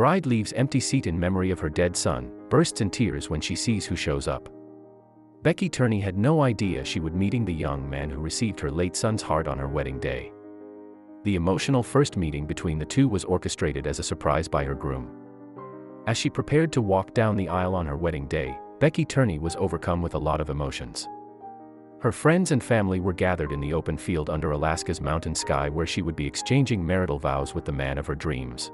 Bride leaves empty seat in memory of her dead son, bursts in tears when she sees who shows up. Becky Turney had no idea she would be meeting the young man who received her late son's heart on her wedding day. The emotional first meeting between the two was orchestrated as a surprise by her groom. As she prepared to walk down the aisle on her wedding day, Becky Turney was overcome with a lot of emotions. Her friends and family were gathered in the open field under Alaska's mountain sky where she would be exchanging marital vows with the man of her dreams.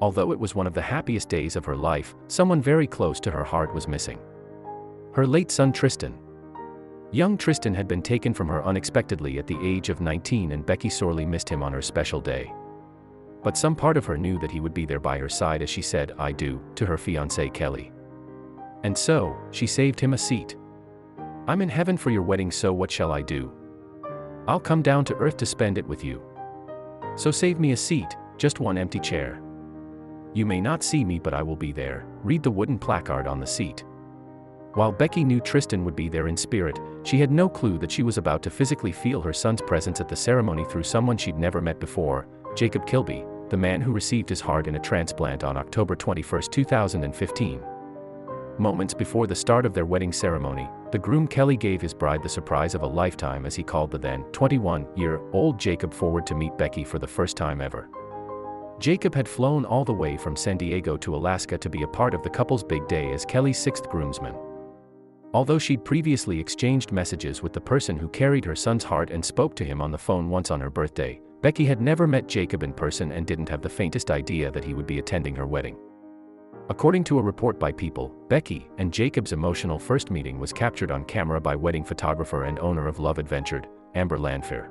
Although it was one of the happiest days of her life, someone very close to her heart was missing. Her late son Triston. Young Triston had been taken from her unexpectedly at the age of 19 and Becky sorely missed him on her special day. But some part of her knew that he would be there by her side as she said, "I do," to her fiancé Kelly. And so, she saved him a seat. "I'm in heaven for your wedding, so what shall I do? I'll come down to earth to spend it with you. So save me a seat, just one empty chair. You may not see me but I will be there," read the wooden placard on the seat. While Becky knew Triston would be there in spirit, she had no clue that she was about to physically feel her son's presence at the ceremony through someone she'd never met before, Jacob Kilby, the man who received his heart in a transplant on October 21, 2015. Moments before the start of their wedding ceremony, the groom Kelly gave his bride the surprise of a lifetime as he called the then 21-year-old Jacob forward to meet Becky for the first time ever. Jacob had flown all the way from San Diego to Alaska to be a part of the couple's big day as Kelly's sixth groomsman. Although she'd previously exchanged messages with the person who carried her son's heart and spoke to him on the phone once on her birthday, Becky had never met Jacob in person and didn't have the faintest idea that he would be attending her wedding. According to a report by People, Becky and Jacob's emotional first meeting was captured on camera by wedding photographer and owner of Love Adventures, Amber Lanfair.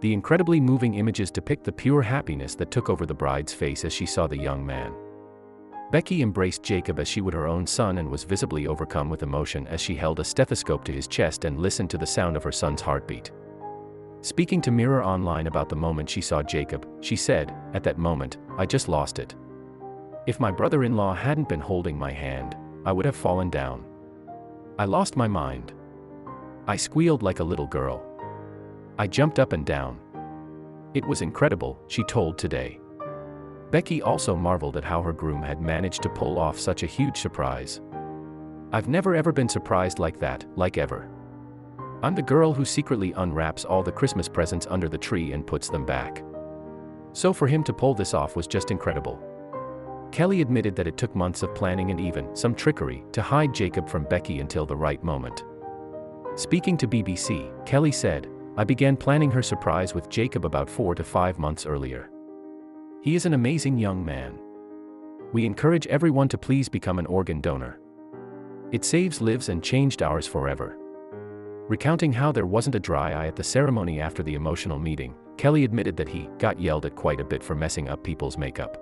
The incredibly moving images depict the pure happiness that took over the bride's face as she saw the young man. Becky embraced Jacob as she would her own son and was visibly overcome with emotion as she held a stethoscope to his chest and listened to the sound of her son's heartbeat. Speaking to Mirror Online about the moment she saw Jacob, she said, "At that moment, I just lost it. If my brother-in-law hadn't been holding my hand, I would have fallen down. I lost my mind. I squealed like a little girl. I jumped up and down. It was incredible," she told Today. Becky also marveled at how her groom had managed to pull off such a huge surprise. "I've never ever been surprised like that, like ever. I'm the girl who secretly unwraps all the Christmas presents under the tree and puts them back. So for him to pull this off was just incredible." Kelly admitted that it took months of planning and even some trickery to hide Jacob from Becky until the right moment. Speaking to BBC, Kelly said, "I began planning her surprise with Jacob about 4 to 5 months earlier. He is an amazing young man. We encourage everyone to please become an organ donor. It saves lives and changed ours forever." Recounting how there wasn't a dry eye at the ceremony after the emotional meeting, Kelly admitted that he got yelled at quite a bit for messing up people's makeup.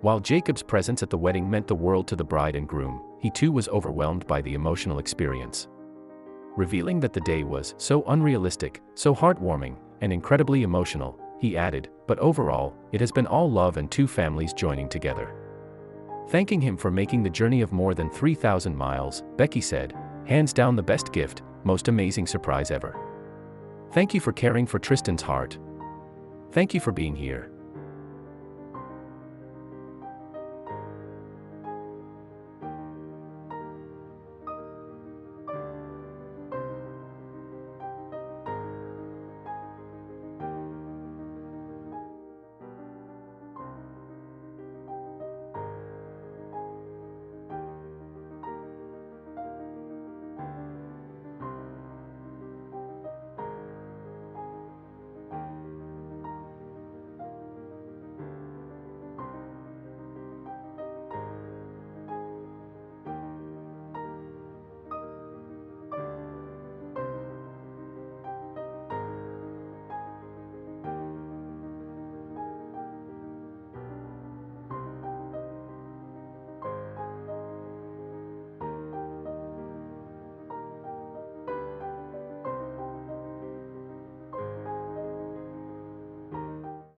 While Jacob's presence at the wedding meant the world to the bride and groom, he too was overwhelmed by the emotional experience. Revealing that the day was so unrealistic, so heartwarming, and incredibly emotional, he added, "But overall, it has been all love and two families joining together." Thanking him for making the journey of more than 3,000 miles, Becky said, "Hands down the best gift, most amazing surprise ever. Thank you for caring for Triston's heart. Thank you for being here.